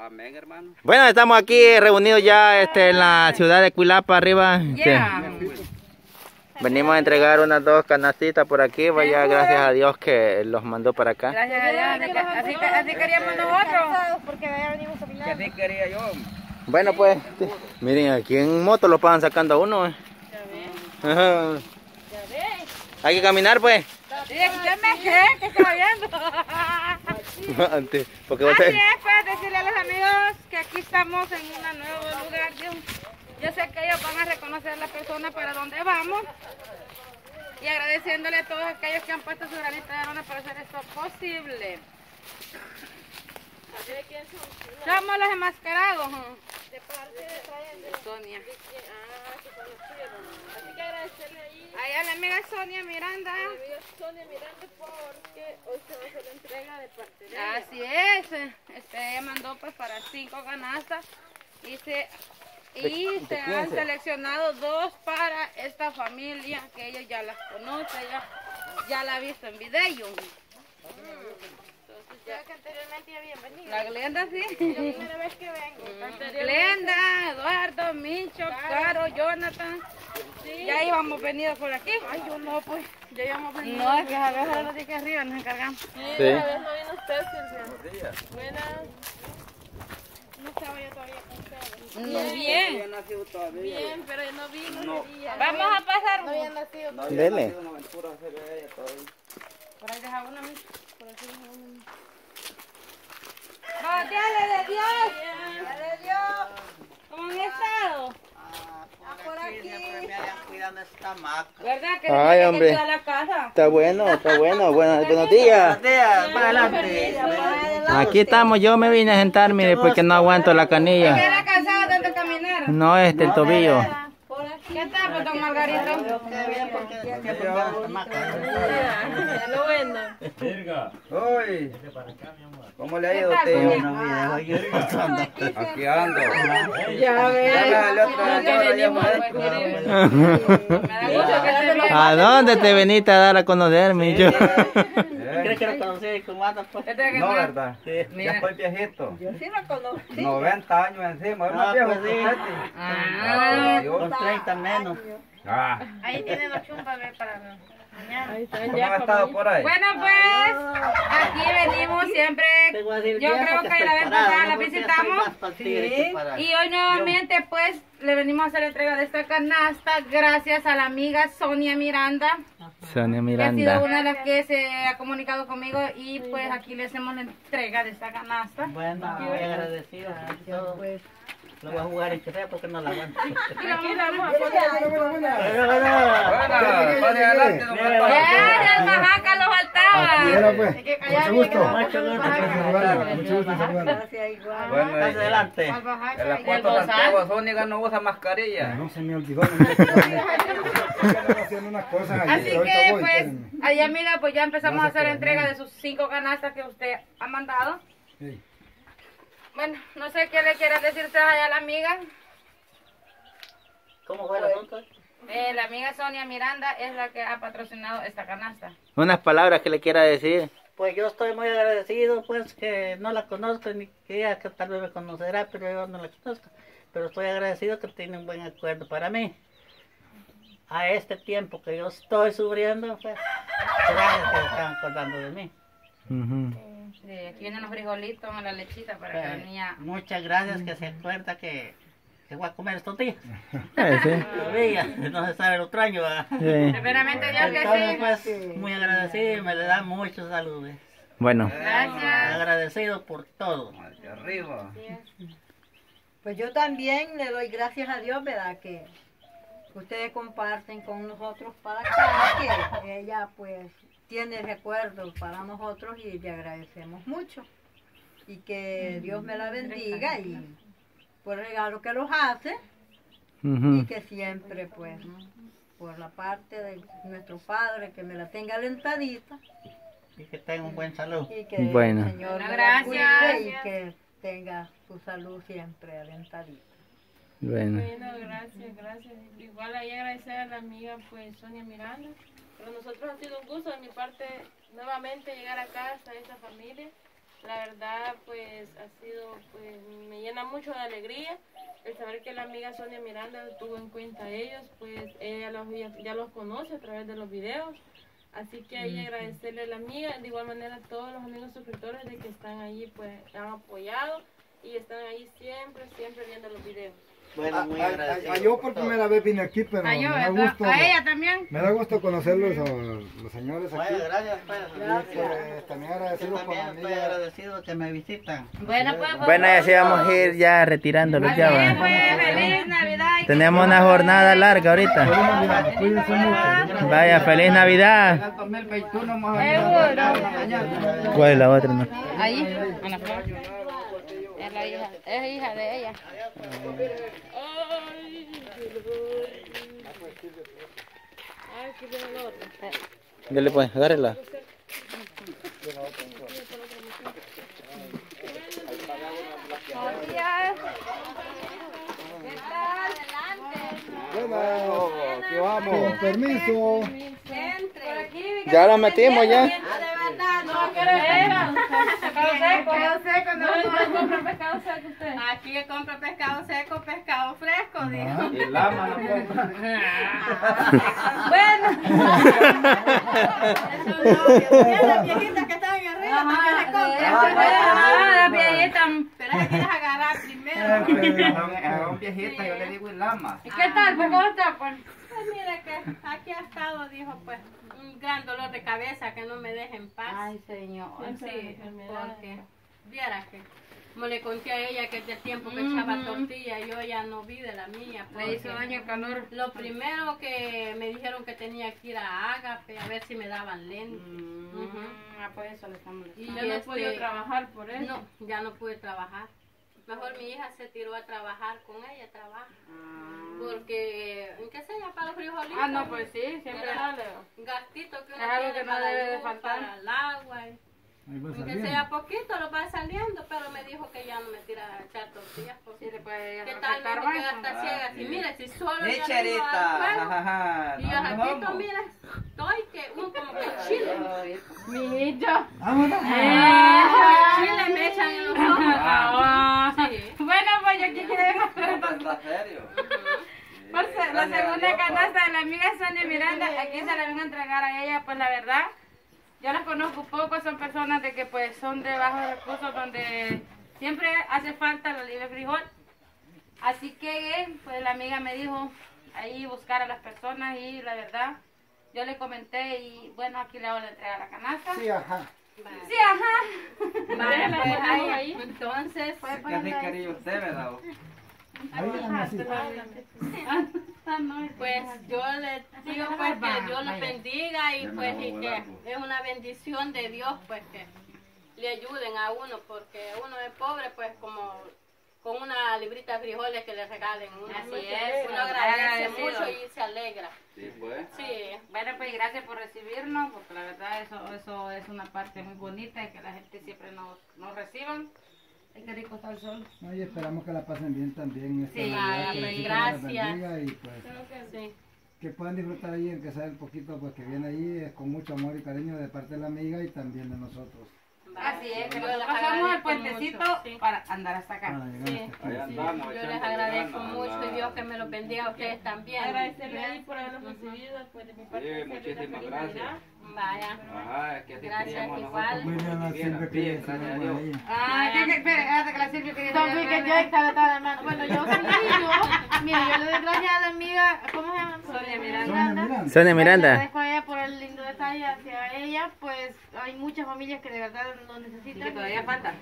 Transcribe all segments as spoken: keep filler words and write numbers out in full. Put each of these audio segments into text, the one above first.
Amén, hermano. Bueno, estamos aquí reunidos ya este, en la ciudad de Cuilapa, arriba. Yeah. Este, venimos a entregar unas dos canastitas por aquí, vaya, gracias a Dios que los mandó para acá. Gracias a Dios, así, así queríamos nosotros. Porque allá venimos a Milán. Así quería yo. Bueno, pues, sí, miren, aquí en moto lo pagan sacando a uno. Eh. Ya ves. Hay que caminar, pues. Sí, yo me quedé, que estaba viendo. Antes, porque así es, pues, decirle a los amigos que aquí estamos en un nuevo lugar. Yo, yo sé que ellos van a reconocer a las personas para donde vamos. Y agradeciéndole a todos aquellos que han puesto su granito de arena para hacer esto posible. Somos los enmascarados. De parte de Sonia. Así que agradecerle ahí. Ahí a la amiga Sonia Miranda. A la amiga Sonia Miranda porque hoy se va a hacer la entrega de parte de ella. Así es. Este, ella mandó pues para cinco canastas y se, y se han seleccionado dos para esta familia que ellos ya las conocen, ya, ya la han visto en video. Yo que anteriormente ya habían venido. La Glenda, sí. Es la primera vez que vengo. Mm. Glenda, Eduardo, Mincho, Caro, Jonathan. Sí. Ya íbamos venidos por aquí. Ay, yo no, pues. Ya íbamos venidos. No, es que a veces los de aquí arriba nos encargamos. Sí, sí. A veces no vino usted, Silvia. Buenos días. Buenas. No estaba yo todavía con ustedes. No, bien. No nacido todavía. Bien, pero no vino. No. Vamos a pasar. No había nacido todavía. Dele. No había nacido una aventura hacer ella todavía. Por ahí deja una, Mincho. Por ahí deja una. ¡Dale de Dios! ¡Dale de Dios! ¿Cómo han estado? Ah, por aquí. Siempre me habían cuidado esta maca. ¿Verdad que ay, hombre, que la casa? Está bueno, está bueno. Buenos, buenos días. Buenos días. Para adelante. Aquí estamos. Yo me vine a sentar, mire, porque no aguanto la canilla. ¿Por qué era cansado tanto caminar? No, este, el tobillo. ¿Qué tal, pues, don Margarito? Qué bien, porque es la maca. Lo bueno. Verga. ¡Uy! Para acá, mi amor. ¿Cómo le ha ido a usted? Aquí ando. Ya ves. ¿A dónde te veniste a dar a conocer, Micho? ¿Crees que lo conocí con Mata? No, ¿verdad? Ya estoy viejito. Yo sí lo conozco. noventa años encima. Ah, pues sí. Ah, con treinta menos. Ahí tienen los chumpas para... ¿Cómo ha estado por ahí? Bueno, pues, aquí venimos siempre. Yo creo que la vez pasada la visitamos. Y hoy nuevamente, pues, le venimos a hacer la entrega de esta canasta gracias a la amiga Sonia Miranda. Sonia Miranda. Que ha sido una de las que se ha comunicado conmigo y, pues, aquí le hacemos la entrega de esta canasta. Bueno, muy agradecida. No voy a jugar en chefea porque no la aguanto. Así que pues, allá amiga, pues ya empezamos a hacer entrega de sus cinco canastas que usted ha mandado. Bueno, no sé qué le quieras decir usted allá a la amiga. ¿Cómo fue el asunto? Eh, la amiga Sonia Miranda es la que ha patrocinado esta canasta. Unas palabras que le quiera decir. Pues yo estoy muy agradecido, pues que no la conozco, ni que ella que tal vez me conocerá, pero yo no la conozco. Pero estoy agradecido que tiene un buen acuerdo para mí. A este tiempo que yo estoy sufriendo, pues, gracias que están acordando de mí. Uh-huh. Sí, aquí vienen los frijolitos, la lechita para pues, que la niña... Muchas gracias que se acuerda que, que voy a comer estos días. Todavía, no se sabe el otro año, ¿verdad? Sí. Primeramente Dios entonces, que sí. Pues, sí. Muy agradecido y me le da muchos saludos. Bueno. Gracias. Agradecido por todo. Hacia arriba. Pues yo también le doy gracias a Dios, ¿verdad? Que ustedes comparten con nosotros para que, que ella pues... tiene recuerdos para nosotros y le agradecemos mucho. Y que Dios me la bendiga y por el regalo que los hace uh-huh. y que siempre, pues, ¿no? Por la parte de nuestro Padre, que me la tenga alentadita. Y que tenga un buen salud. Y que bueno. El Señor me la cuide y que tenga su salud siempre alentadita. Bueno. Bueno, gracias, gracias. Igual ahí agradecer a la amiga, pues, Sonia Miranda. Pero nosotros ha sido un gusto de mi parte nuevamente llegar acá a esta familia La verdad, pues ha sido, pues me llena mucho de alegría el saber que la amiga Sonia Miranda tuvo en cuenta a ellos, pues ella los, ya los conoce a través de los videos. Así que ahí agradecerle a la amiga, de igual manera a todos los amigos suscriptores de que están allí, pues han apoyado y están ahí siempre, siempre viendo los videos. Bueno, muy agradecido. A, a, a yo por primera vez vine aquí, pero a me yo, da gusto. A ella también. Me da gusto conocerlos a los señores aquí. Bueno, gracias, pues. Gracias. Eh, también agradecido yo también estoy ella. agradecido que me visitan. Bueno, pues. pues bueno, ya se vamos a ir ya retirándolos. Ya va. Feliz Navidad. Tenemos una jornada larga ahorita. Feliz Navidad. Vaya, feliz Navidad. ¿Cuál es la otra? No? Ahí. Ana Flor. Es la hija, es hija de ella. Dale pues, agárrela. Bueno, que vamos. Con permiso. Ya la metimos ya. No, quiero pescado. Pescado seco, no, no, no compra pescado seco usted. Aquí compra pescado seco, pescado fresco, dijo. Y lama no compra. Bueno. Es la viejita que estaba en arriba, también le compra. La viejita. Pero es que quieres agarrar primero. A un viejita yo le digo el lama. ¿Y qué tal? ¿Cómo está? Mira que aquí ha estado, dijo, pues, un gran dolor de cabeza que no me deje en paz. Ay, señor. Sí, porque viera que, como le conté a ella que desde el tiempo que echaba mm -hmm. tortilla, yo ya no vi de la mía. Le hizo daño calor. Lo primero que me dijeron que tenía que ir a Ágape a ver si me daban lentes. Mm -hmm. uh -huh. Ah, pues eso le estamos diciendo. Y yo no este, pude trabajar por eso. No, ya no pude trabajar. Mejor mi hija se tiró a trabajar con ella, trabaja. Mm. Porque, ¿en qué se llama? Para los frijolitos. Ah, no, pues sí, siempre sale. Gastito que uno es algo que no debe de faltar. Para el agua. Y, aunque sea poquito, lo va saliendo, pero me dijo que ya no me tira a echar tortillas. Porque sí, después ¿qué tal? Me queda hasta ciega. Y mire, si solo ya no me va al fuego. Y yo ratito, mire, estoy que un como que chile. Mijito. Vámonos. Chile me echan en los ojos. Bueno, pues yo aquí quiero preguntar. Por la segunda canasta de la amiga Sonia Miranda, aquí se la vengo a entregar a ella, pues la verdad. Yo las conozco poco, son personas de que pues son de bajos recursos donde siempre hace falta la libre frijol. Así que pues la amiga me dijo ahí buscar a las personas y la verdad yo le comenté y bueno aquí le hago la entrega a la canasta. Sí, ajá. Vale. Sí, ajá. Vale, pues ahí, ahí. Entonces fue pues, para... Qué rico usted, ¿verdad? Pues yo les digo pues que Dios los bendiga y pues y que es una bendición de Dios pues que le ayuden a uno porque uno es pobre pues como con una librita de frijoles que le regalen uno. Así es, uno agradece mucho y se alegra. Sí, pues. Sí. Bueno, pues gracias por recibirnos porque la verdad eso, eso es una parte muy bonita que la gente siempre nos, nos reciban. Qué rico está el sol. No, y esperamos que la pasen bien también. Esta sí, Navidad, ay, que gracias. Y pues, creo que sí. Que puedan disfrutar ahí, aunque sea el poquito, pues que viene ahí es con mucho amor y cariño de parte de la amiga y también de nosotros. Así es, sí, que nos pasamos el puentecito sí. para andar hasta acá. Sí. Hasta acá. Sí. Andamos, yo les agradezco ganas, mucho y Dios que me los bendiga a ustedes también. Agradecerle ahí por habernos recibido, pues de mi parte. Sí, muchísimas gracias. Vaya. Ajá, que gracias igual. Muy bien, siempre que ah, que espérate que la Silvia quería. Entonces que yo estaba toda mano. Bueno, yo yo, mira, yo le doy gracias a la amiga, ¿cómo se llama? Sonia Miranda. Sonia Miranda. Agradezco a ella por el lindo detalle hacia ella, pues hay muchas familias que de verdad no necesitan. Que todavía falta.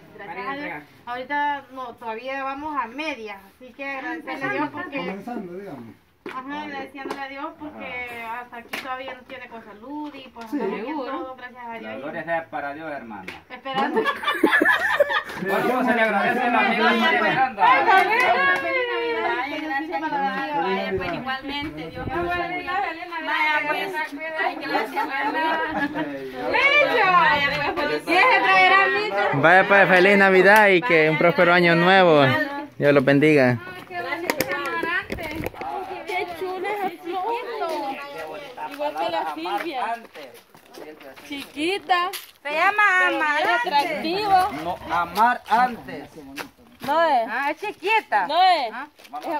Ahorita no, todavía vamos a media, así que agradecerle a Dios porque comenzando, digamos. Ajá, agradeciéndole a Dios porque ajá. hasta aquí todavía nos tiene con salud y pues sí, todo, gracias a Dios. La gloria sea para Dios, hermana. Esperando. ¿Cómo se le agradece a la amiga Sonia Miranda? ¡Ay, gracias a Dios! Pues igualmente, Dios me bendiga. Vaya, pues, ay, gracias, hermana. ¡Micho! Vaya, pues, feliz Navidad y que un próspero año nuevo. Dios los bendiga. Igual que la Silvia. Chiquita. Se llama amar antes. No, amar antes. No es. Ah, es chiquita. No es. ¿Ah?